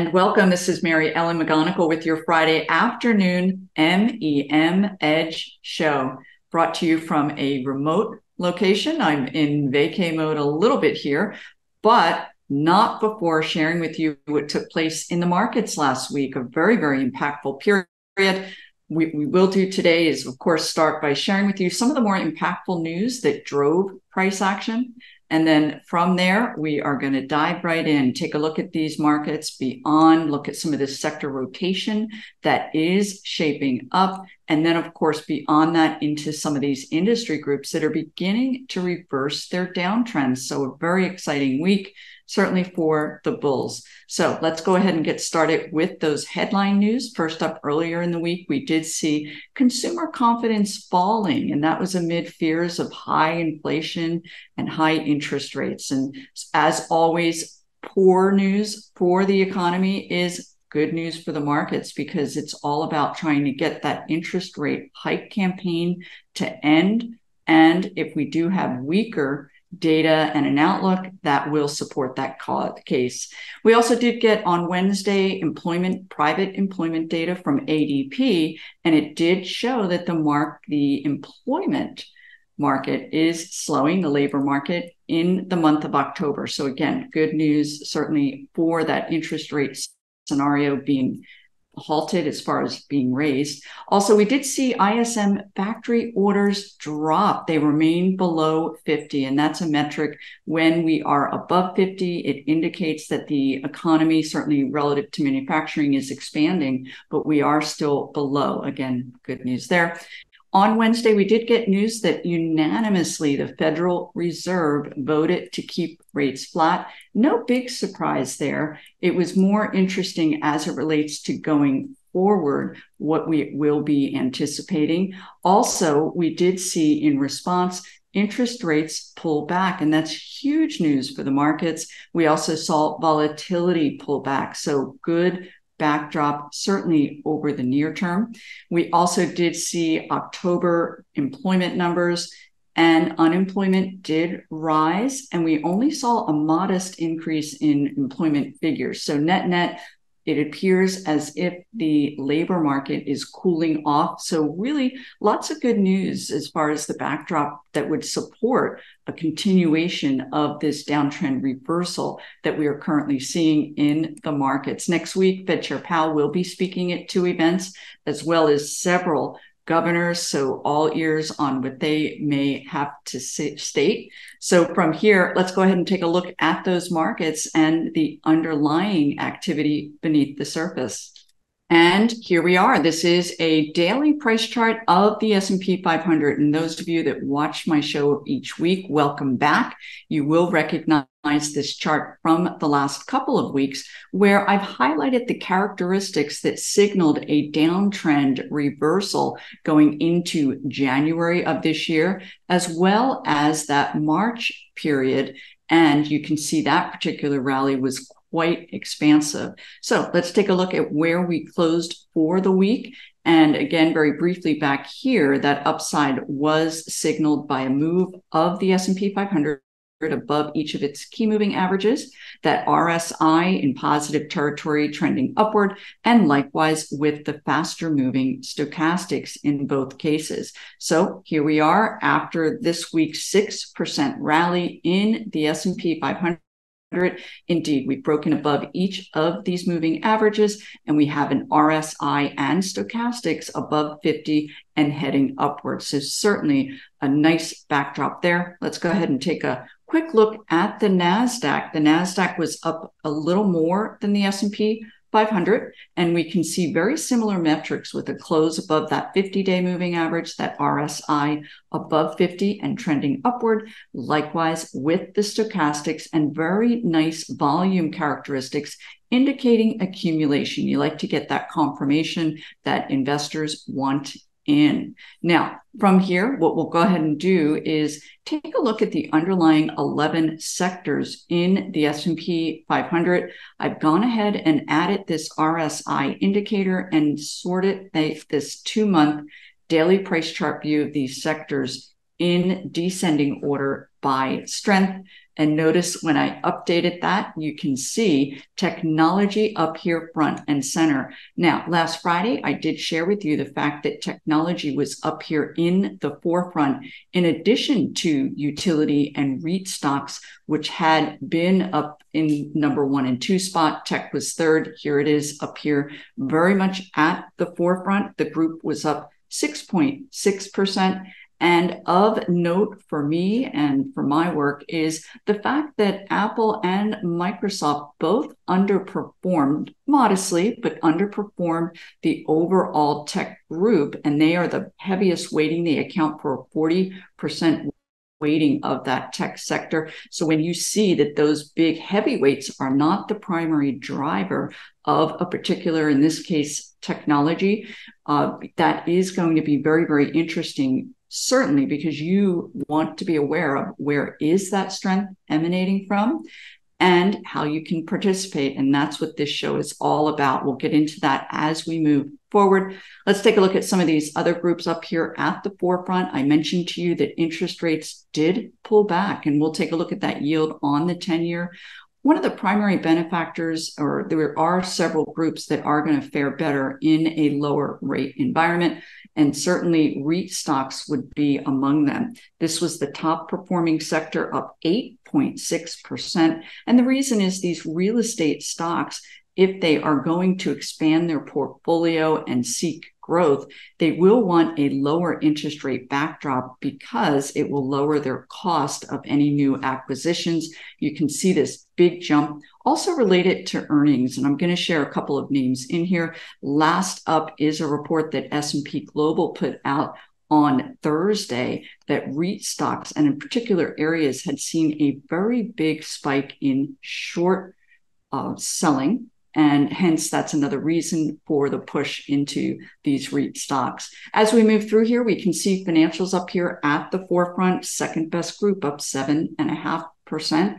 and welcome. This is Mary Ellen McGonigal with your Friday afternoon MEM Edge show, brought to you from a remote location. I'm in vacay mode a little bit here, but not before sharing with you what took place in the markets last week, a very, very impactful period. We will do today is, of course, start by sharing with you some of the more impactful news that drove price action. And then from there, we are going to dive right in, take a look at these markets beyond, look at some of this sector rotation that is shaping up. And then, of course, beyond that, into some of these industry groups that are beginning to reverse their downtrends. So a very exciting week, certainly for the bulls. So let's go ahead and get started with those headline news. First up, earlier in the week, we did see consumer confidence falling, and that was amid fears of high inflation and high interest rates. And as always, poor news for the economy is good news for the markets, because it's all about trying to get that interest rate hike campaign to end. And if we do have weaker data and an outlook, that will support that case. We also did get on Wednesday private employment data from ADP, and it did show that the employment market is slowing, the labor market, in the month of October. So again, good news certainly for that interest rate scenario being halted as far as being raised. Also, we did see ISM factory orders drop. They remain below 50, and that's a metric. When we are above 50, it indicates that the economy, certainly relative to manufacturing, is expanding, but we are still below. Again, good news there. On Wednesday, we did get news that unanimously the Federal Reserve voted to keep rates flat. No big surprise there. It was more interesting as it relates to going forward, what we will be anticipating. Also, we did see in response interest rates pull back, and that's huge news for the markets. We also saw volatility pull back, so good backdrop, certainly over the near term. We also did see October employment numbers, and unemployment did rise, and we only saw a modest increase in employment figures. So net-net, it appears as if the labor market is cooling off. So really lots of good news as far as the backdrop that would support a continuation of this downtrend reversal that we are currently seeing in the markets. Next week, Fed Chair Powell will be speaking at two events, as well as several governors, so all ears on what they may have to state. So from here, let's go ahead and take a look at those markets and the underlying activity beneath the surface. And here we are. This is a daily price chart of the S&P 500. And those of you that watch my show each week, welcome back. You will recognize this chart from the last couple of weeks, where I've highlighted the characteristics that signaled a downtrend reversal going into January of this year, as well as that March period. And you can see that particular rally was quite expansive. So let's take a look at where we closed for the week. And again, very briefly back here, that upside was signaled by a move of the S&P 500 above each of its key moving averages, that RSI in positive territory trending upward, and likewise with the faster moving stochastics in both cases. So here we are after this week's 6% rally in the S&P 500. Indeed, we've broken above each of these moving averages, and we have an RSI and stochastics above 50 and heading upwards. So certainly a nice backdrop there. Let's go ahead and take a quick look at the NASDAQ. The NASDAQ was up a little more than the S&P 500, and we can see very similar metrics with a close above that 50-day moving average, that RSI above 50 and trending upward, likewise with the stochastics, and very nice volume characteristics indicating accumulation. You like to get that confirmation that investors want in. Now, from here, what we'll go ahead and do is take a look at the underlying 11 sectors in the S&P 500. I've gone ahead and added this RSI indicator and sorted this 2-month daily price chart view of these sectors in descending order by strength, And notice when I updated that, you can see technology up here front and center. Now, last Friday, I did share with you the fact that technology was up here in the forefront, in addition to utility and REIT stocks, which had been up in number 1 and 2 spot. Tech was third. Here it is up here, very much at the forefront. The group was up 6.6%. And of note for me and for my work is the fact that Apple and Microsoft both underperformed modestly, but underperformed the overall tech group. And they are the heaviest weighting. They account for 40% weighting of that tech sector. So when you see that those big heavyweights are not the primary driver of a particular, in this case, technology, that is going to be very, very interesting. Certainly, because you want to be aware of where is that strength emanating from and how you can participate. And that's what this show is all about. We'll get into that as we move forward. Let's take a look at some of these other groups up here at the forefront. I mentioned to you that interest rates did pull back, and we'll take a look at that yield on the 10-year. One of the primary benefactors, or there are several groups that are going to fare better in a lower rate environment, and certainly REIT stocks would be among them. This was the top performing sector, up 8.6%. And the reason is these real estate stocks, if they are going to expand their portfolio and seek growth, they will want a lower interest rate backdrop because it will lower their cost of any new acquisitions. You can see this big jump also related to earnings. And I'm going to share a couple of names in here. Last up is a report that S&P Global put out on Thursday that REIT stocks, and in particular areas, had seen a very big spike in short selling. And hence, that's another reason for the push into these REIT stocks. As we move through here, we can see financials up here at the forefront, second best group, up 7.5%.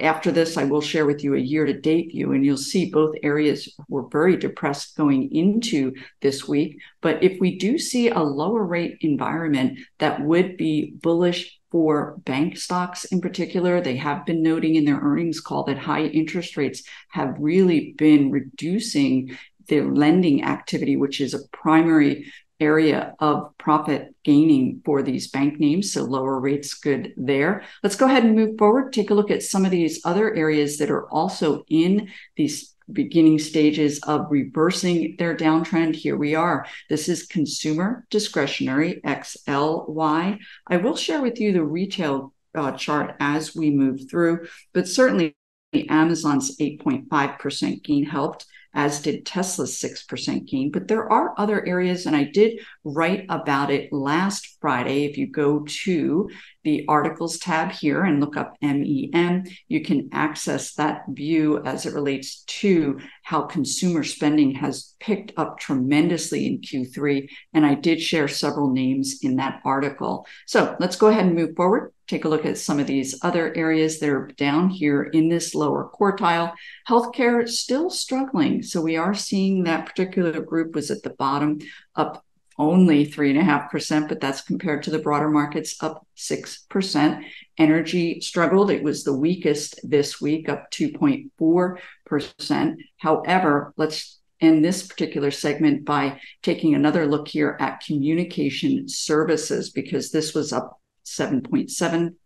After this, I will share with you a year-to-date view, and you'll see both areas were very depressed going into this week. But if we do see a lower rate environment, that would be bullish for bank stocks in particular. They have been noting in their earnings call that high interest rates have really been reducing their lending activity, which is a primary area of profit gaining for these bank names. So lower rates, good there. Let's go ahead and move forward. Take a look at some of these other areas that are also in these beginning stages of reversing their downtrend. Here we are. This is consumer discretionary, XLY. I will share with you the retail chart as we move through, but certainly Amazon's 8.5% gain helped, as did Tesla's 6% gain. But there are other areas, and I did write about it last Friday. If you go to the articles tab here and look up MEM, you can access that view as it relates to how consumer spending has picked up tremendously in Q3. And I did share several names in that article. So let's go ahead and move forward. Take a look at some of these other areas that are down here in this lower quartile. Healthcare is still struggling. So we are seeing that particular group was at the bottom, up only 3.5%, but that's compared to the broader markets, up 6%. Energy struggled. It was the weakest this week, up 2.4%. However, let's in this particular segment by taking another look here at communication services, because this was up 7.7%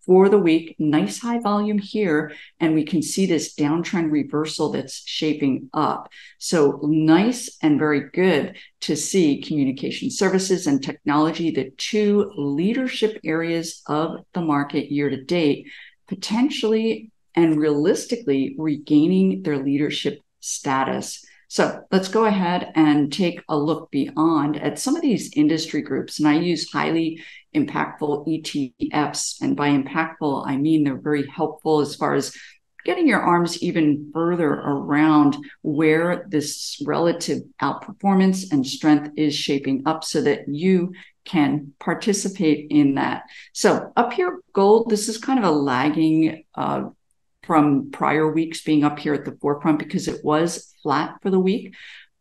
for the week. Nice high volume here. And we can see this downtrend reversal that's shaping up. So nice and very good to see communication services and technology, the two leadership areas of the market year to date, potentially and realistically regaining their leadership status. So let's go ahead and take a look beyond at some of these industry groups. And I use highly impactful ETFs. And by impactful, I mean they're very helpful as far as getting your arms even further around where this relative outperformance and strength is shaping up so that you can participate in that. So up here, gold, this is kind of a lagging from prior weeks being up here at the forefront because it was flat for the week.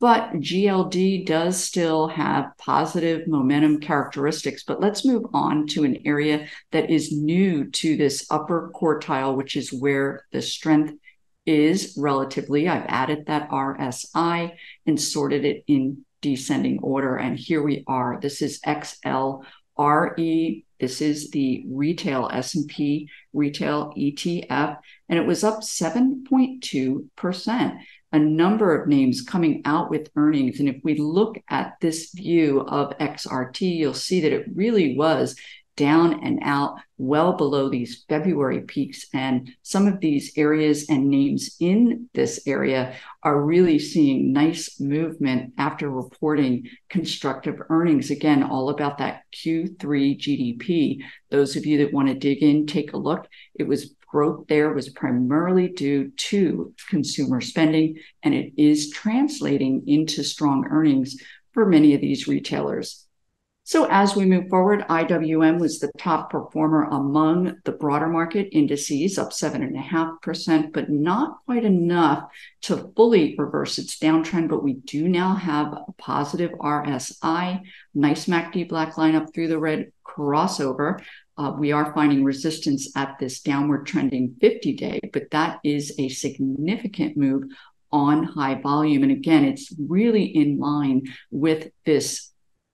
but GLD does still have positive momentum characteristics. But let's move on to an area that is new to this upper quartile, which is where the strength is relatively. I've added that RSI and sorted it in descending order. And here we are. This is XLRE. This is the retail S&P retail ETF, and it was up 7.2%. A number of names coming out with earnings. And if we look at this view of XRT, you'll see that it really was down and out, well below these February peaks. And some of these areas and names in this area are really seeing nice movement after reporting constructive earnings. Again, all about that Q3 GDP. Those of you that want to dig in, take a look. It was growth there was primarily due to consumer spending, and it is translating into strong earnings for many of these retailers. So as we move forward, IWM was the top performer among the broader market indices, up 7.5%, but not quite enough to fully reverse its downtrend. But we do now have a positive RSI, nice MACD black line up through the red crossover. We are finding resistance at this downward trending 50-day, but that is a significant move on high volume. And again, it's really in line with this.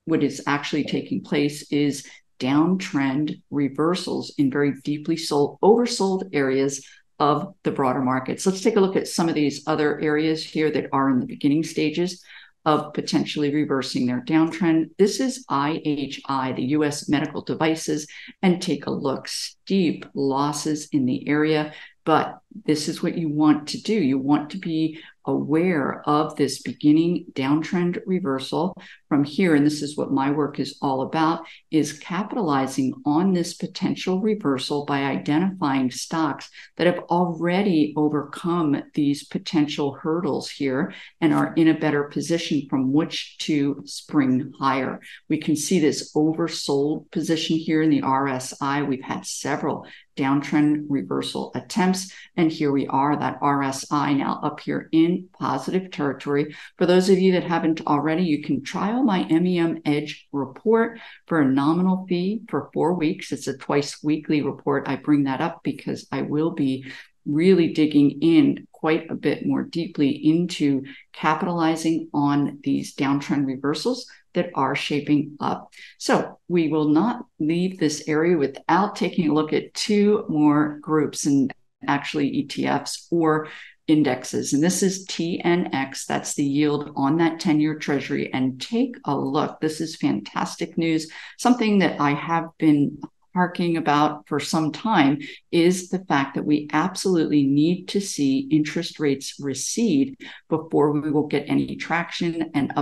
What is actually taking place is downtrend reversals in very deeply sold, oversold areas of the broader markets. Let's take a look at some of these other areas here that are in the beginning stages of potentially reversing their downtrend. This is IHI, the U.S. medical devices, and take a look, steep losses in the area. But this is what you want to do. You want to be aware of this beginning downtrend reversal from here. And this is what my work is all about, is capitalizing on this potential reversal by identifying stocks that have already overcome these potential hurdles here and are in a better position from which to spring higher. We can see this oversold position here in the RSI. We've had several downtrend reversal attempts. And here we are, that RSI now up here in positive territory. For those of you that haven't already, you can trial my MEM Edge report for a nominal fee for 4 weeks. It's a twice weekly report. I bring that up because I will be really digging in quite a bit more deeply into capitalizing on these downtrend reversals that are shaping up. So we will not leave this area without taking a look at two more groups, and actually ETFs or indexes. And this is TNX. That's the yield on that 10-year treasury. And take a look. This is fantastic news. Something that I have been harking about for some time is the fact that we absolutely need to see interest rates recede before we will get any traction and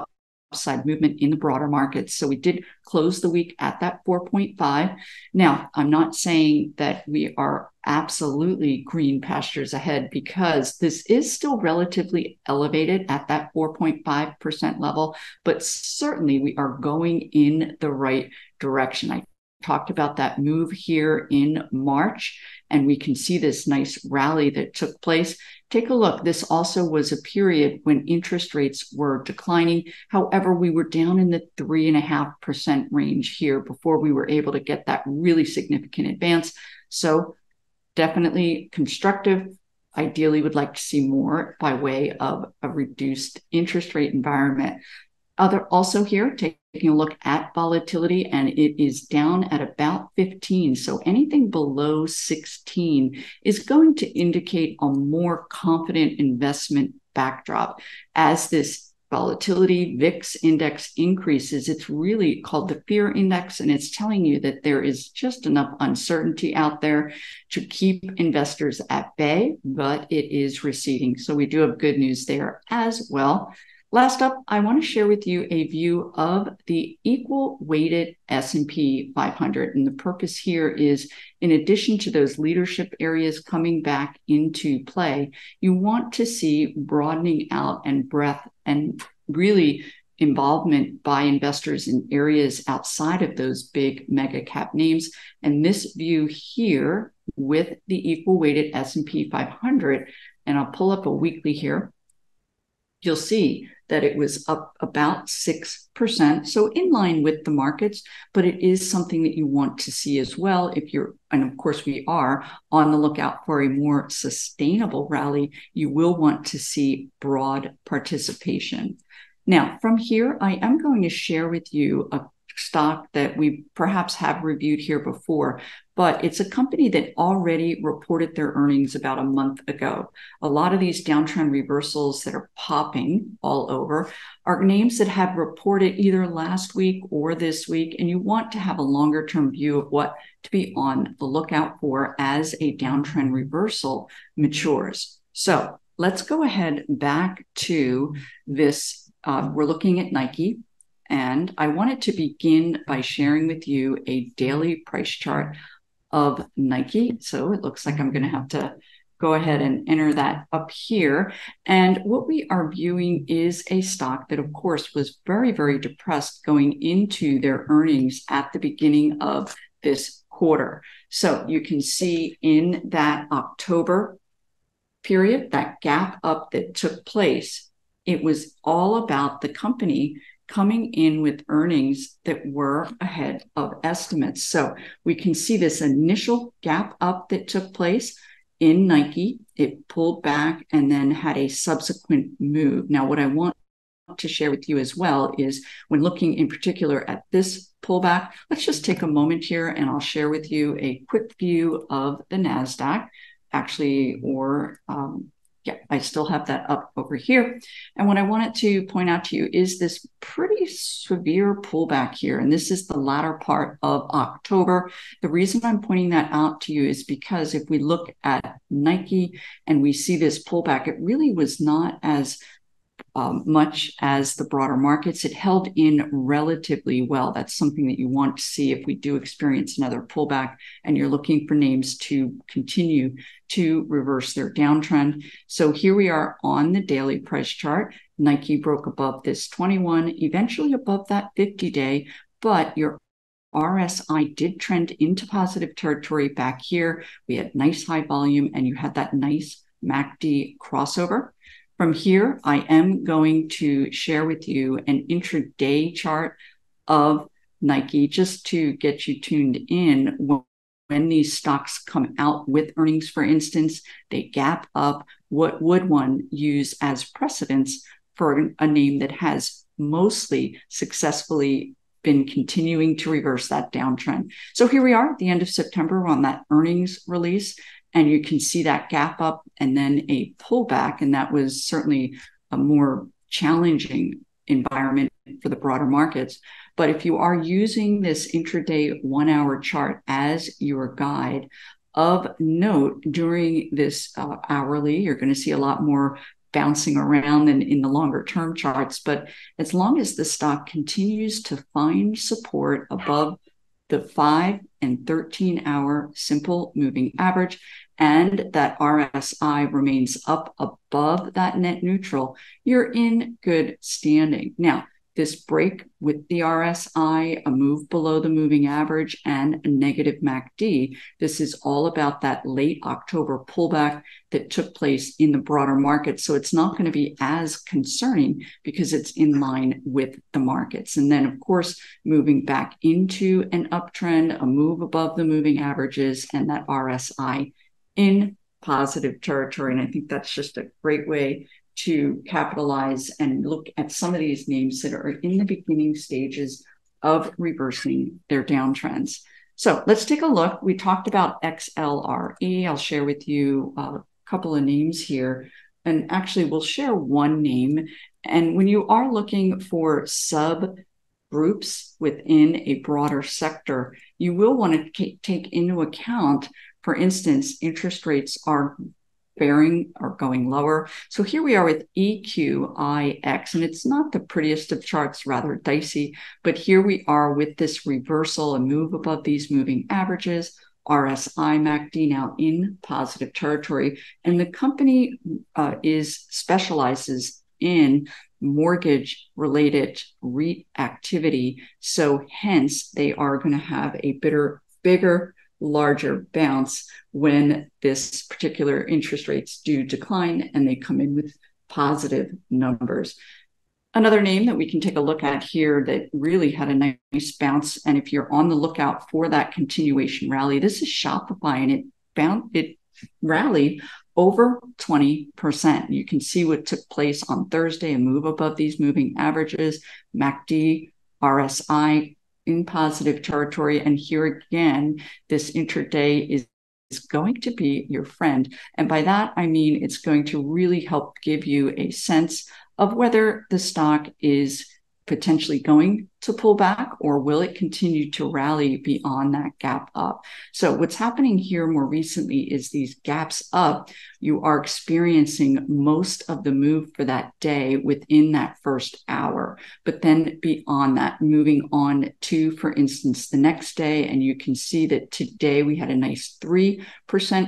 upside movement in the broader markets. So we did close the week at that 4.5. Now, I'm not saying that we are absolutely green pastures ahead, because this is still relatively elevated at that 4.5% level, but certainly we are going in the right direction. I talked about that move here in March, and we can see this nice rally that took place. Take a look. This also was a period when interest rates were declining. However, we were down in the 3.5% range here before we were able to get that really significant advance. So definitely constructive. Ideally, would like to see more by way of a reduced interest rate environment. Also here, taking a look at volatility, and it is down at about 15. So anything below 16 is going to indicate a more confident investment backdrop. As this volatility VIX index increases, it's really called the fear index, and it's telling you that there is just enough uncertainty out there to keep investors at bay, but it is receding. So we do have good news there as well. Last up, I want to share with you a view of the equal weighted S&P 500. And the purpose here is, in addition to those leadership areas coming back into play, you want to see broadening out and breadth and really involvement by investors in areas outside of those big mega cap names. And this view here with the equal weighted S&P 500, and I'll pull up a weekly here, you'll see that it was up about 6%. So in line with the markets, but it is something that you want to see as well if you're, and of course we are, on the lookout for a more sustainable rally. You will want to see broad participation. Now, from here, I am going to share with you a stock that we perhaps have reviewed here before, but it's a company that already reported their earnings about a month ago. A lot of these downtrend reversals that are popping all over are names that have reported either last week or this week, and you want to have a longer term view of what to be on the lookout for as a downtrend reversal matures. So let's go ahead back to this. We're looking at Nike. And I wanted to begin by sharing with you a daily price chart of Nike. So it looks like I'm going to have to go ahead and enter that up here. And what we are viewing is a stock that, of course, was very, very depressed going into their earnings at the beginning of this quarter. So you can see in that October period, that gap up that took place, it was all about the company coming in with earnings that were ahead of estimates. So we can see this initial gap up that took place in Nike. It pulled back and then had a subsequent move. Now, what I want to share with you as well is when looking in particular at this pullback, let's just take a moment here and I'll share with you a quick view of the NASDAQ, actually, or yeah, I still have that up over here. And what I wanted to point out to you is this pretty severe pullback here. And this is the latter part of October. The reason I'm pointing that out to you is because if we look at Nike and we see this pullback, it really was not as much as the broader markets. It held in relatively well. That's something that you want to see if we do experience another pullback and you're looking for names to continue to reverse their downtrend. So here we are on the daily price chart. Nike broke above this 21, eventually above that 50-day, but your RSI did trend into positive territory back here. We had nice high volume and you had that nice MACD crossover. From here, I am going to share with you an intraday chart of Nike just to get you tuned in. When these stocks come out with earnings, for instance, they gap up. What would one use as precedence for a name that has mostly successfully been continuing to reverse that downtrend? So here we are at the end of September. We're on that earnings release. And you can see that gap up and then a pullback. And that was certainly a more challenging environment for the broader markets. But if you are using this intraday 1 hour chart as your guide, of note, during this hourly, you're going to see a lot more bouncing around than in the longer term charts. But as long as the stock continues to find support above the 5 and 13-hour simple moving average, and that RSI remains up above that net neutral, you're in good standing. Now, this break with the RSI, a move below the moving average, and a negative MACD, this is all about that late October pullback that took place in the broader market. So it's not going to be as concerning because it's in line with the markets. And then, of course, moving back into an uptrend, a move above the moving averages, and that RSI in positive territory. And I think that's just a great way to capitalize and look at some of these names that are in the beginning stages of reversing their downtrends. So let's take a look. We talked about XLRE. I'll share with you a couple of names here. And actually, we'll share one name. And when you are looking for subgroups within a broader sector, you will want to take into account, for instance, interest rates are bearing or going lower. So here we are with EQIX, and it's not the prettiest of charts, rather dicey, but here we are with this reversal, a move above these moving averages, RSI MACD now in positive territory. And the company specializes in mortgage related REIT activity. So hence they are going to have a bigger larger bounce when this particular interest rates do decline and they come in with positive numbers. Another name that we can take a look at here that really had a nice bounce, and if you're on the lookout for that continuation rally, this is Shopify, and it rallied over 20%. You can see what took place on Thursday, a move above these moving averages, MACD, RSI in positive territory. And here again, this intraday is going to be your friend. And by that, I mean it's going to really help give you a sense of whether the stock is potentially going to pull back, or will it continue to rally beyond that gap up? So what's happening here more recently is these gaps up, you are experiencing most of the move for that day within that first hour, but then beyond that, moving on to, for instance, the next day, and you can see that today we had a nice 3%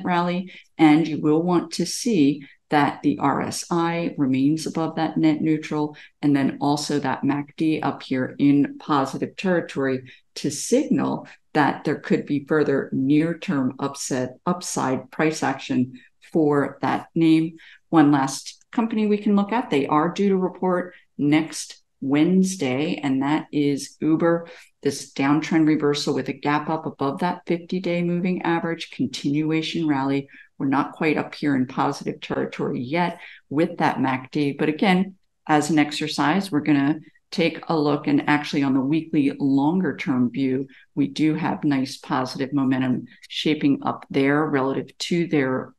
rally, and you will want to see that the RSI remains above that net neutral, and then also that MACD up here in positive territory to signal that there could be further near-term upside price action for that name. One last company we can look at, they are due to report next Wednesday, and that is Uber. This downtrend reversal with a gap up above that 50-day moving average, continuation rally. We're not quite up here in positive territory yet with that MACD. But again, as an exercise, we're going to take a look, and actually on the weekly longer term view, we do have nice positive momentum shaping up there relative to their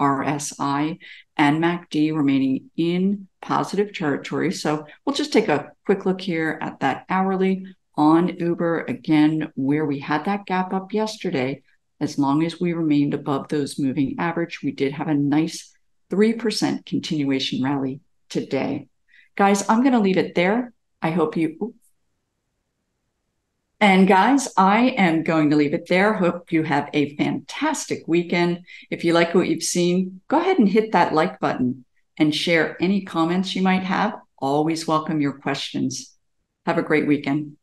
RSI and MACD remaining in positive territory. So we'll just take a quick look here at that hourly on Uber, again, where we had that gap up yesterday. As long as we remained above those moving average, we did have a nice 3% continuation rally today. Guys, I'm going to leave it there. I hope you... And guys, I am going to leave it there. Hope you have a fantastic weekend. If you like what you've seen, go ahead and hit that like button and share any comments you might have. Always welcome your questions. Have a great weekend.